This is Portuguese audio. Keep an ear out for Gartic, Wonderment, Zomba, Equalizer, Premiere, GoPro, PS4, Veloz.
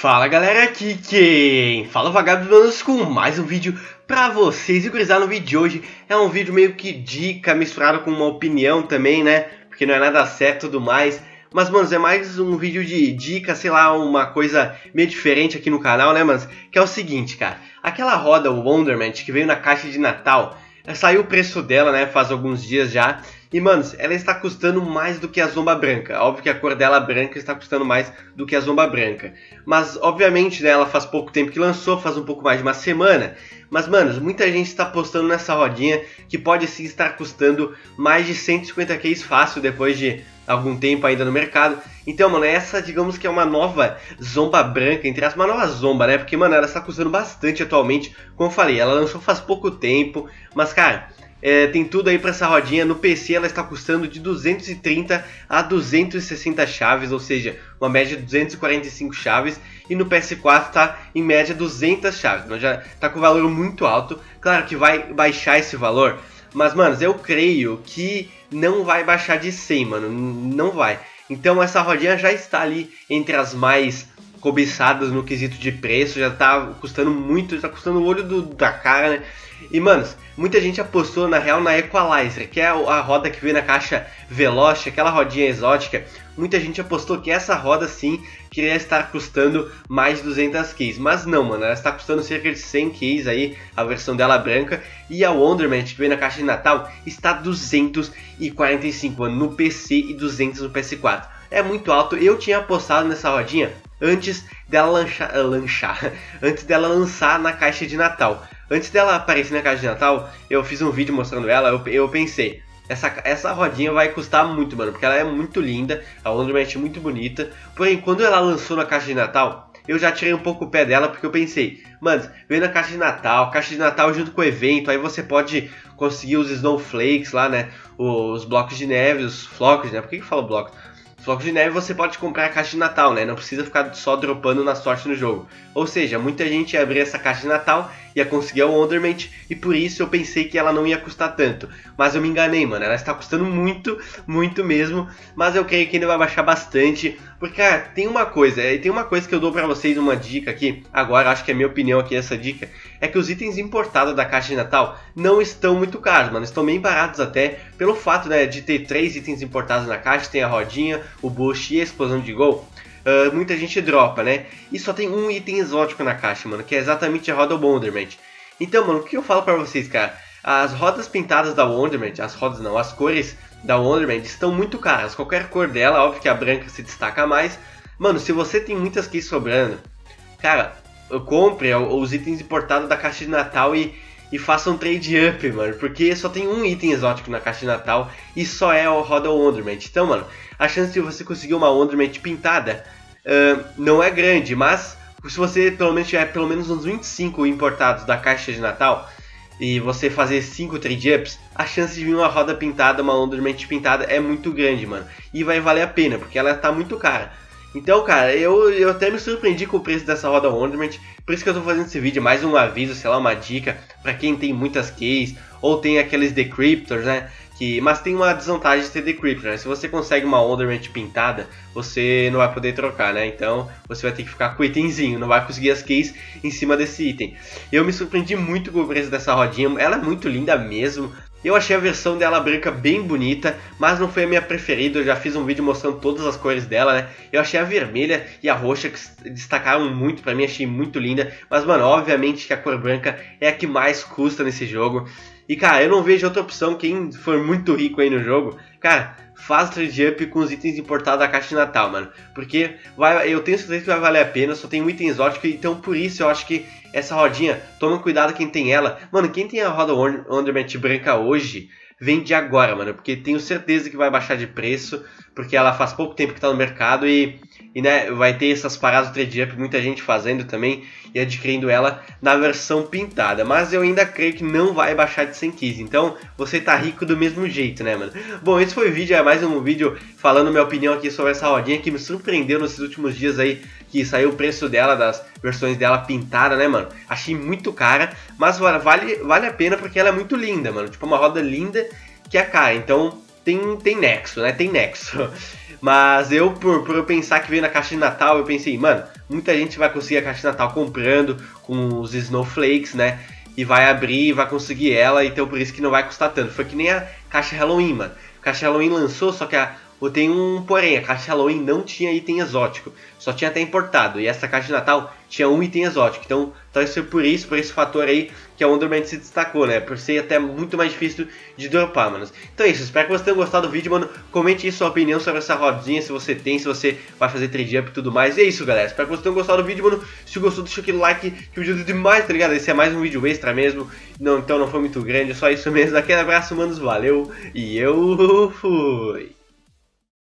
Fala galera, aqui quem fala Vagabundo com mais um vídeo pra vocês. E gurizada, no vídeo de hoje é um vídeo meio que dica misturado com uma opinião também, né? Porque não é nada certo e tudo mais. Mas, mano, é mais um vídeo de dica, sei lá, uma coisa meio diferente aqui no canal, né, mano? Que é o seguinte, cara. Aquela roda, o Wonderment, que veio na caixa de Natal, saiu o preço dela, né, faz alguns dias já. E, mano, ela está custando mais do que a Zomba branca. Óbvio que a cor dela branca está custando mais do que a Zomba branca. Mas, obviamente, né, ela faz pouco tempo que lançou, faz um pouco mais de uma semana. Mas, mano, muita gente está postando nessa rodinha que pode sim estar custando mais de 150k fácil depois de algum tempo ainda no mercado. Então, mano, essa, digamos que é uma nova Zomba branca, entre aspas, uma nova Zomba, né? Porque, mano, ela está custando bastante atualmente, como eu falei. Ela lançou faz pouco tempo, mas, cara, tem tudo aí pra essa rodinha. No PC ela está custando de 230 a 260 chaves, ou seja, uma média de 245 chaves. E no PS4 está em média 200 chaves, então já está com um valor muito alto. Claro que vai baixar esse valor, mas, mano, eu creio que não vai baixar de 100, mano, não vai. Então essa rodinha já está ali entre as mais cobiçadas no quesito de preço, já tá custando muito, já tá custando o olho da cara, né? E, mano, muita gente apostou, na real, na Equalizer, que é a roda que veio na caixa Veloz, aquela rodinha exótica. Muita gente apostou que essa roda, sim, queria estar custando mais de 200k, mas não, mano, ela está custando cerca de 100k aí, a versão dela branca. E a Wonderment, que veio na caixa de Natal, está 245, mano, no PC e 200 no PS4. É muito alto. Eu tinha apostado nessa rodinha antes dela lançar na caixa de Natal. Antes dela aparecer na caixa de Natal, eu fiz um vídeo mostrando ela. Eu pensei, essa rodinha vai custar muito, mano, porque ela é muito linda, a Wonderment é muito bonita. Porém, quando ela lançou na caixa de Natal, eu já tirei um pouco o pé dela, porque eu pensei, mano, veio na caixa de Natal junto com o evento, aí você pode conseguir os snowflakes lá, né, os blocos de neve, os flocos, né, por que eu falo blocos? Flocos de neve você pode comprar a caixa de Natal, né? Não precisa ficar só dropando na sorte no jogo. Ou seja, muita gente ia abrir essa caixa de Natal, ia conseguir a Wonderment, e por isso eu pensei que ela não ia custar tanto. Mas eu me enganei, mano. Ela está custando muito, muito mesmo. Mas eu creio que ainda vai baixar bastante. Porque, cara, tem uma coisa que eu dou pra vocês, uma dica aqui. Agora, acho que é minha opinião aqui essa dica. É que os itens importados da caixa de Natal não estão muito caros, mano. Estão bem baratos até. Pelo fato, né, de ter 3 itens importados na caixa. Tem a rodinha, o boost e a explosão de gol. Muita gente dropa, né? E só tem um item exótico na caixa, mano, que é exatamente a roda Wonderment. Então, mano, o que eu falo pra vocês, cara? As rodas pintadas da Wonderment, as rodas não, as cores da Wonderment estão muito caras. Qualquer cor dela, óbvio que a branca se destaca mais. Mano, se você tem muitas keys sobrando, cara, compre os itens importados da caixa de Natal e faça um trade up, mano, porque só tem um item exótico na caixa de Natal e só é a roda Wonderment. Então, mano, a chance de você conseguir uma Wonderment pintada não é grande, mas se você pelo menos tiver pelo menos uns 25 importados da caixa de Natal e você fazer 5 trade ups, a chance de vir uma roda pintada, uma Wonderment pintada é muito grande, mano, e vai valer a pena, porque ela tá muito cara. Então, cara, eu até me surpreendi com o preço dessa roda Wonderment. Por isso que eu tô fazendo esse vídeo, mais um aviso, sei lá, uma dica pra quem tem muitas keys ou tem aqueles decryptors, né? Mas tem uma desvantagem de ter decryptor, né? Se você consegue uma Wonderment pintada, você não vai poder trocar, né? Então você vai ter que ficar com o itemzinho, não vai conseguir as keys em cima desse item. Eu me surpreendi muito com o preço dessa rodinha, ela é muito linda mesmo. Eu achei a versão dela branca bem bonita, mas não foi a minha preferida. Eu já fiz um vídeo mostrando todas as cores dela, né? Eu achei a vermelha e a roxa que destacaram muito pra mim, achei muito linda. Mas, mano, obviamente que a cor branca é a que mais custa nesse jogo. E, cara, eu não vejo outra opção. Quem for muito rico aí no jogo, cara, faz trade up com os itens importados da caixa de Natal, mano, porque eu tenho certeza que vai valer a pena. Só tem um item exótico, então por isso eu acho que essa rodinha, toma cuidado quem tem ela. Mano, quem tem a roda Wonderment branca hoje, vende agora, mano, porque tenho certeza que vai baixar de preço, porque ela faz pouco tempo que tá no mercado e né, vai ter essas paradas do trade up, muita gente fazendo também e adquirindo ela na versão pintada. Mas eu ainda creio que não vai baixar de 100k, então você tá rico do mesmo jeito, né, mano? Bom, esse foi o vídeo, é mais um vídeo falando minha opinião aqui sobre essa rodinha que me surpreendeu nesses últimos dias aí, que saiu o preço dela, das versões dela pintada, né, mano? Achei muito cara, mas vale a pena porque ela é muito linda, mano, tipo uma roda linda que é cara, então tem nexo, né? Tem nexo. Mas eu, por eu pensar que veio na caixa de Natal, eu pensei, mano, muita gente vai conseguir a caixa de Natal comprando com os Snowflakes, né? E vai abrir e vai conseguir ela, então por isso que não vai custar tanto. Foi que nem a caixa Halloween, mano. A caixa Halloween lançou, só que tem um porém, a caixa Halloween não tinha item exótico, só tinha até importado. E essa caixa de Natal tinha um item exótico, então talvez foi por isso, por esse fator aí, que a Wonderment se destacou, né? Por ser até muito mais difícil de dropar, mano. Então é isso, espero que vocês tenham gostado do vídeo, mano. Comente aí sua opinião sobre essa rodinha, se você tem, se você vai fazer trade up e tudo mais. E é isso, galera, espero que vocês tenham gostado do vídeo, mano. Se gostou, deixa aquele like, que o vídeo é demais, tá ligado? Esse é mais um vídeo extra mesmo, não, então não foi muito grande, é só isso mesmo. Aquele abraço, manos, valeu, e eu fui!